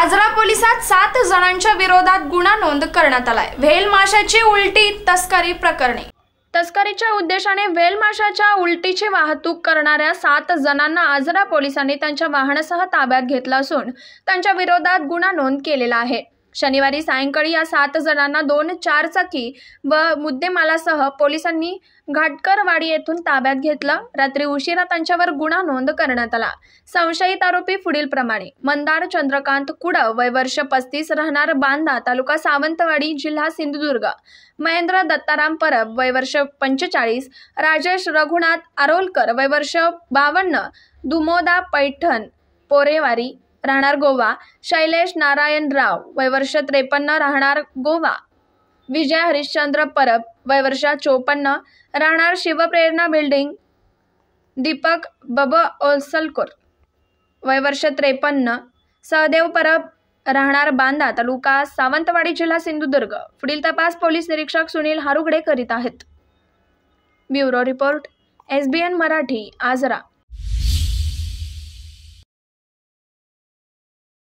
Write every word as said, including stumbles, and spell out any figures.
आजरा पोलिसात सात जणांच्या विरोधात गुन्हा नोंद करण्यात आलाय। व्हेलमाशाची उलटी तस्करी प्रकरणी तस्करीच्या उद्देशाने व्हेलमाशाच्या उलटीची वाहतूक करणाऱ्या सात जणांना आजरा पोलिसांनी त्यांच्या वाहनासह ताब्यात घेतला असून त्यांच्या विरोधात गुन्हा नोंद केलेला आहे। शनिवारी सायंकाळी या सात जणांना दोन चारचाकी व मुद्देमालासह पोलिसांनी घाटकरवाडी येथून ताब्यात घेतलं। रात्री उशिरा त्यांच्यावर गुन्हा नोंद करण्यात आला। संशयित आरोपी पुढील प्रमाणे मंदार चंद्रकांत कुडा वय वर्ष पस्तीस राहणार बांदा तालुका सावंतवाडी जिल्हा सिंधुदुर्ग। महेंद्र दत्ताराम परब वय वर्ष पंचेचाळीस राजेश रघुनाथ अरोलकर वय वर्ष बावन्न दुमोदा पैठण पोरेवारी राहणार गोवा। शैलेश नारायण राव वय वर्ष त्रेपन्न राहणार गोवा। विजय हरिश्चंद्र परब वय वर्ष चौपन्न राहणार शिवप्रेरणा बिल्डिंग। दीपक बाबा ओळसलकर वय वर्ष त्रेपन्न सहदेव परब राहणार बांदा तालुका सावंतवाडी जिल्हा सिंधुदुर्ग। पुढील तपास पोलीस निरीक्षक सुनील हारुगडे करीत आहेत। Bureau report S B N Marathi Ajara.